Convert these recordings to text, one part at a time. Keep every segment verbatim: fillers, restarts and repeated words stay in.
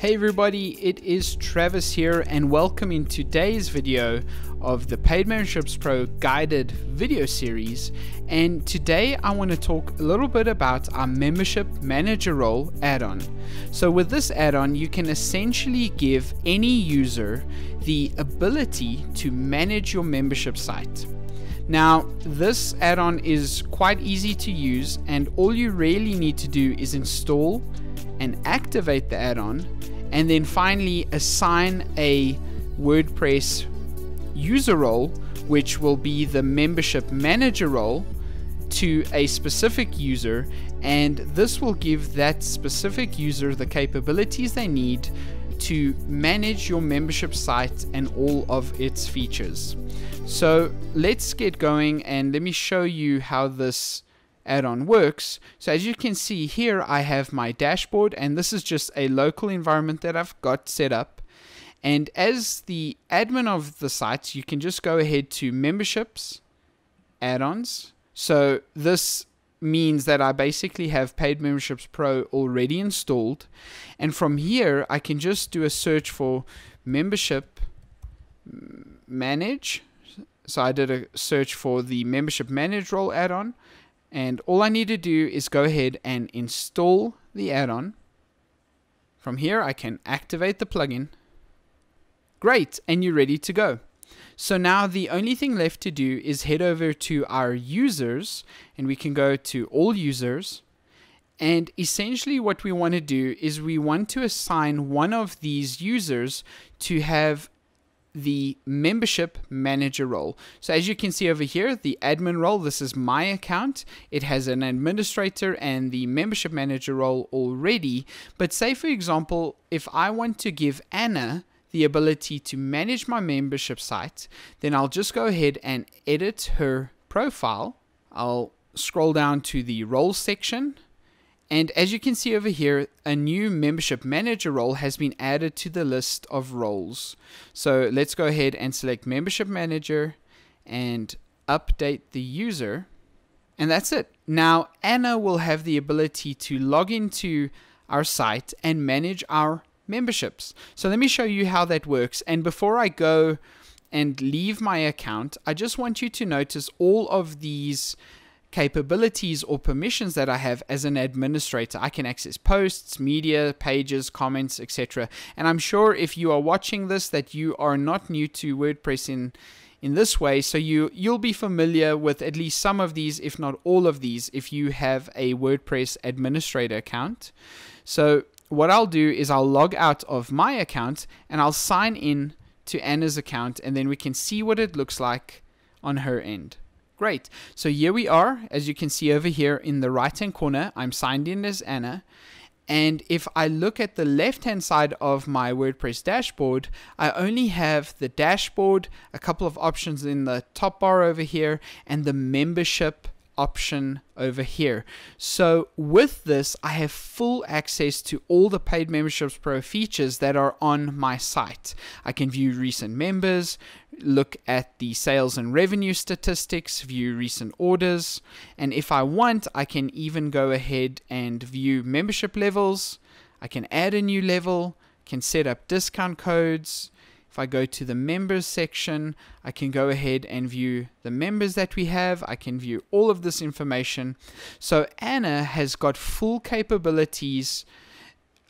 Hey everybody, it is Travis here and welcome in today's video of the Paid Memberships Pro guided video series. And today I want to talk a little bit about our Membership Manager role add-on. So with this add-on, you can essentially give any user the ability to manage your membership site. Now, this add-on is quite easy to use and all you really need to do is install and activate the add-on, and then finally assign a WordPress user role, which will be the Membership Manager role, to a specific user, and this will give that specific user the capabilities they need to manage your membership site and all of its features. So let's get going and let me show you how this add-on works. So as you can see here, I have my dashboard, and this is just a local environment that I've got set up. And as the admin of the site, you can just go ahead to memberships, add-ons. So this means that I basically have Paid Memberships Pro already installed. And from here, I can just do a search for membership manage. So I did a search for the Membership Manage role add-on. And all I need to do is go ahead and install the add-on. From here, I can activate the plugin. Great, and you're ready to go. So now the only thing left to do is head over to our users, and we can go to all users. And essentially what we want to do is we want to assign one of these users to have the Membership Manager role. So as you can see over here, the admin role, this is my account. It has an administrator and the Membership Manager role already. But say, for example, if I want to give Anna the ability to manage my membership site, then I'll just go ahead and edit her profile. I'll scroll down to the role section. And as you can see over here, a new Membership Manager role has been added to the list of roles. So let's go ahead and select Membership Manager and update the user. And that's it. Now Anna will have the ability to log into our site and manage our memberships. So let me show you how that works. And before I go and leave my account, I just want you to notice all of these capabilities or permissions that I have as an administrator. I can access posts, media, pages, comments, et cetera. And I'm sure if you are watching this that you are not new to WordPress in in this way, so you you'll be familiar with at least some of these, if not all of these, if you have a WordPress administrator account. So what I'll do is I'll log out of my account and I'll sign in to Anna's account, and then we can see what it looks like on her end. Great. So here we are, as you can see over here in the right hand corner, I'm signed in as Anna. And if I look at the left hand side of my WordPress dashboard, I only have the dashboard, a couple of options in the top bar over here, and the membership option over here. So with this, I have full access to all the Paid Memberships Pro features that are on my site. I can view recent members, look at the sales and revenue statistics, view recent orders, and if I want, I can even go ahead and view membership levels. I can add a new level, can set up discount codes. If I go to the members section, I can go ahead and view the members that we have. I can view all of this information. So Anna has got full capabilities,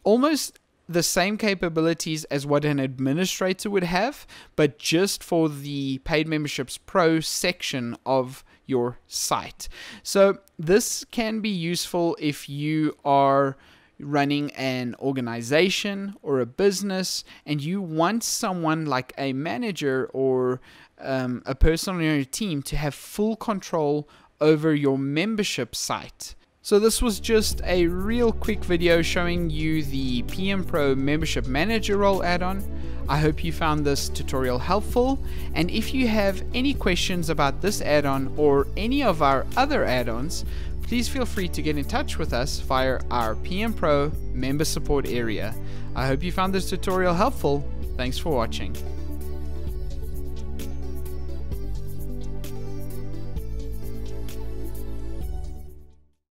almost the same capabilities as what an administrator would have, but just for the Paid Memberships Pro section of your site. So this can be useful if you are running an organization or a business and you want someone like a manager or um, a person on your team to have full control over your membership site. So this was just a real quick video showing you the P M Pro Membership Manager role add-on. I hope you found this tutorial helpful, and if you have any questions about this add-on or any of our other add-ons, please feel free to get in touch with us via our P M Pro member support area. I hope you found this tutorial helpful. Thanks for watching.